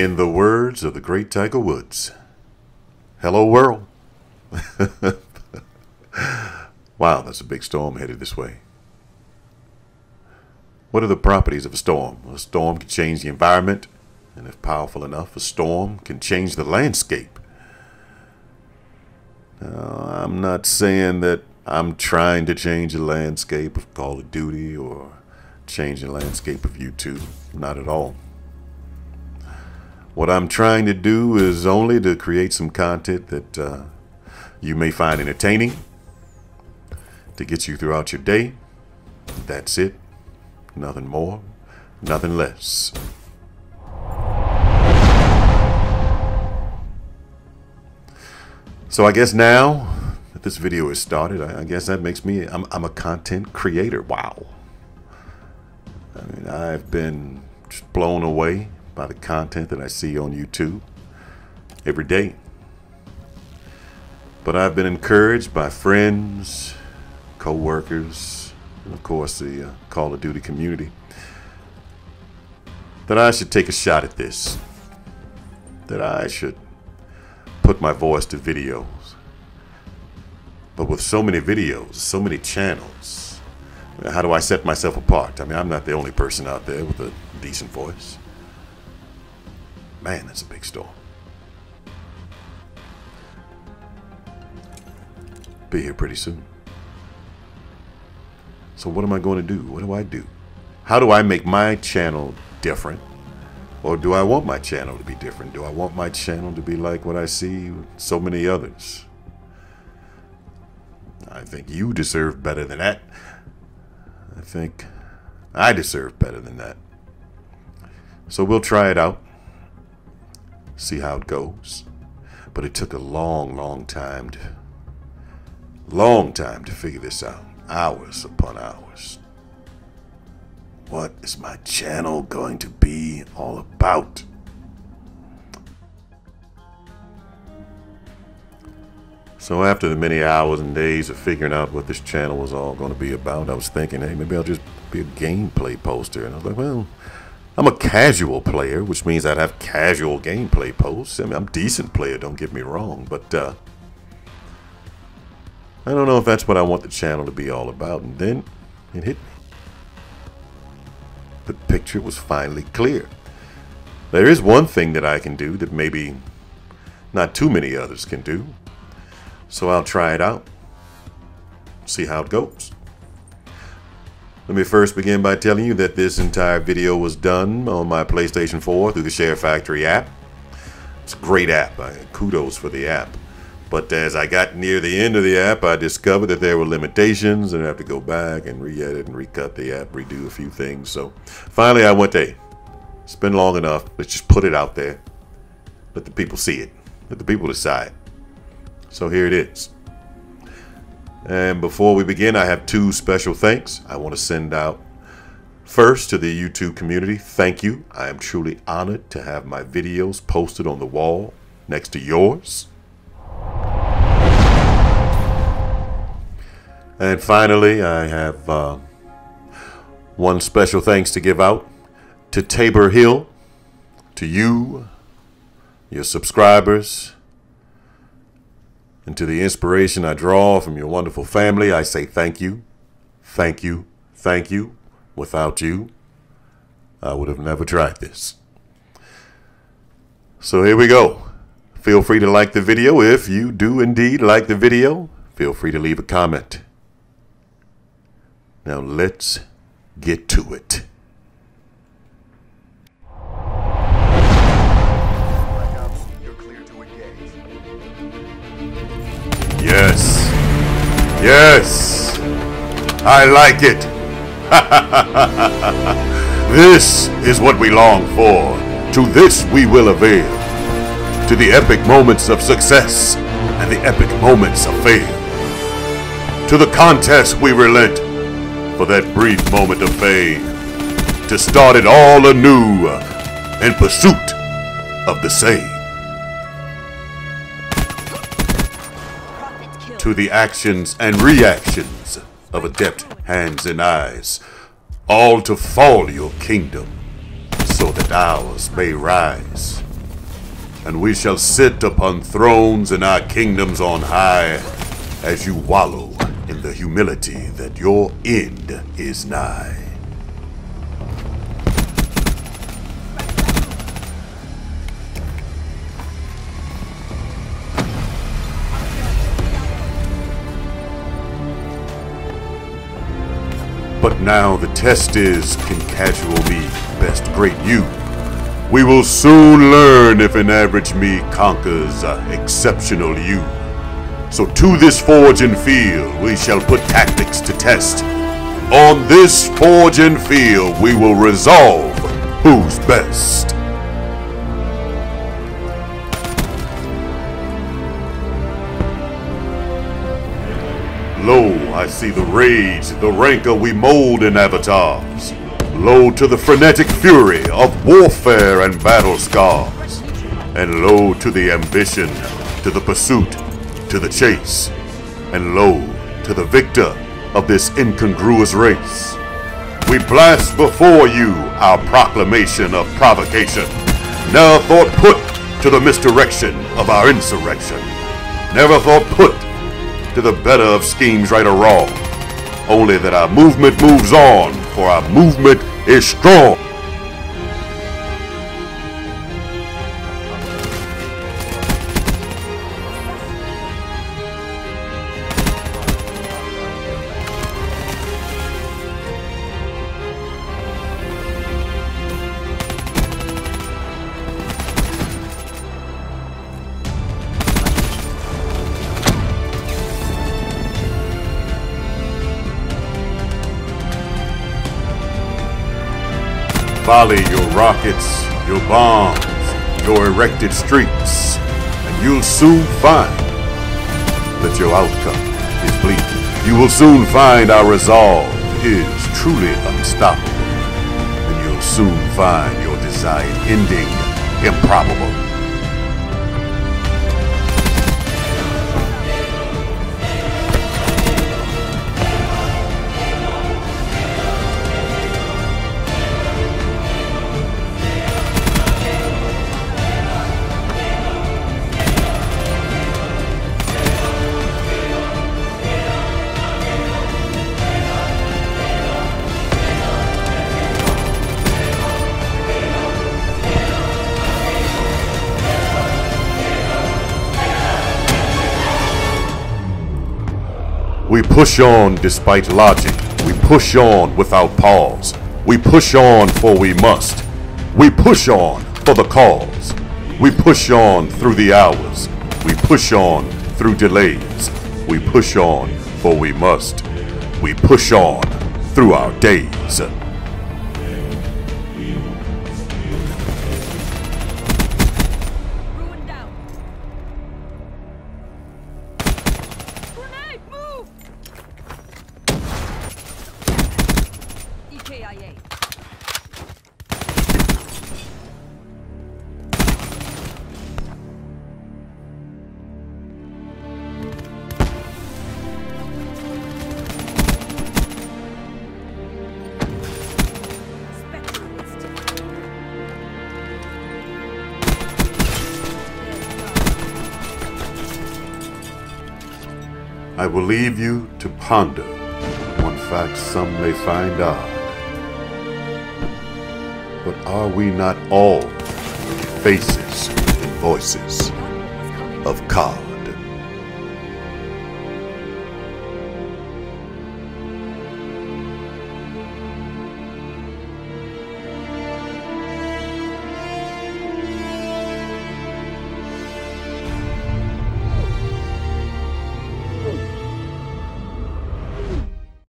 In the words of the great Tiger Woods, hello world. Wow, that's a big storm headed this way. What are the properties of a storm? A storm can change the environment, and if powerful enough, a storm can change the landscape. Now, I'm not saying that I'm trying to change the landscape of Call of Duty or change the landscape of YouTube. Not at all. What I'm trying to do is only to create some content that you may find entertaining to get you throughout your day. That's it. Nothing more, nothing less. So I guess now that this video has started, I guess that makes me, I'm a content creator. Wow. I mean, I've been just blown away by the content that I see on YouTube every day. But I've been encouraged by friends, co-workers, and of course the Call of Duty community, that I should take a shot at this, that I should put my voice to videos. But with so many videos, so many channels, how do I set myself apart? I mean, I'm not the only person out there with a decent voice. Man, that's a big storm. Be here pretty soon. So what am I going to do? What do I do? How do I make my channel different? Or do I want my channel to be different? Do I want my channel to be like what I see with so many others? I think you deserve better than that. I think I deserve better than that. So we'll try it out. See how it goes. But it took a long time to figure this out. Hours upon hours. What is my channel going to be all about? So after the many hours and days of figuring out what this channel was all going to be about, I was thinking, hey, maybe I'll just be a gameplay poster. And I was like, well, I'm a casual player, which means I'd have casual gameplay posts. I mean, I'm a decent player, don't get me wrong, but I don't know if that's what I want the channel to be all about. And then it hit me. The picture was finally clear. There is one thing that I can do that maybe not too many others can do. So I'll try it out. See how it goes. Let me first begin by telling you that this entire video was done on my PlayStation 4 through the Share Factory app. It's a great app. Kudos for the app. But as I got near the end of the app, I discovered that there were limitations and I have to go back and re-edit and recut the app, redo a few things. So finally I went, hey, it's been long enough. Let's just put it out there. Let the people see it. Let the people decide. So here it is. And before we begin, I have two special thanks I want to send out. First, to the YouTube community, thank you. I am truly honored to have my videos posted on the wall next to yours. And finally, I have one special thanks to give out to Tabor Hill, to you, your subscribers, and to the inspiration I draw from your wonderful family. I say thank you, thank you, thank you. Without you, I would have never tried this. So here we go. Feel free to like the video. If you do indeed like the video, feel free to leave a comment. Now let's get to it. Yes. Yes. I like it. This is what we long for. To this we will avail. To the epic moments of success and the epic moments of fail. To the contest we relent. For that brief moment of fame, to start it all anew in pursuit of the same. To the actions and reactions of adept hands and eyes, all to fall your kingdom so that ours may rise. and we shall sit upon thrones in our kingdoms on high, as you wallow in the humility that your end is nigh. But now the test is, can casual me best great you? We will soon learn if an average me conquers exceptional you. So to this forge and field we shall put tactics to test. On this forge and field we will resolve who's best. Lo, I see the rage, the rancor we mold in avatars. Lo, to the frenetic fury of warfare and battle scars. And lo, to the ambition, to the pursuit, to the chase. And lo, to the victor of this incongruous race. We blast before you our proclamation of provocation, never thought put to the misdirection of our insurrection. Never thought put to the better of schemes right or wrong, only that our movement moves on, for our movement is strong. Volley your rockets, your bombs, your erected streets, and you'll soon find that your outcome is bleak. You will soon find our resolve is truly unstoppable, and you'll soon find your desired ending improbable. We push on despite logic. We push on without pause. We push on for we must. We push on for the cause. We push on through the hours. We push on through delays. We push on for we must. We push on through our days. I will leave you to ponder one fact some may find odd. But are we not all faces and voices of Call?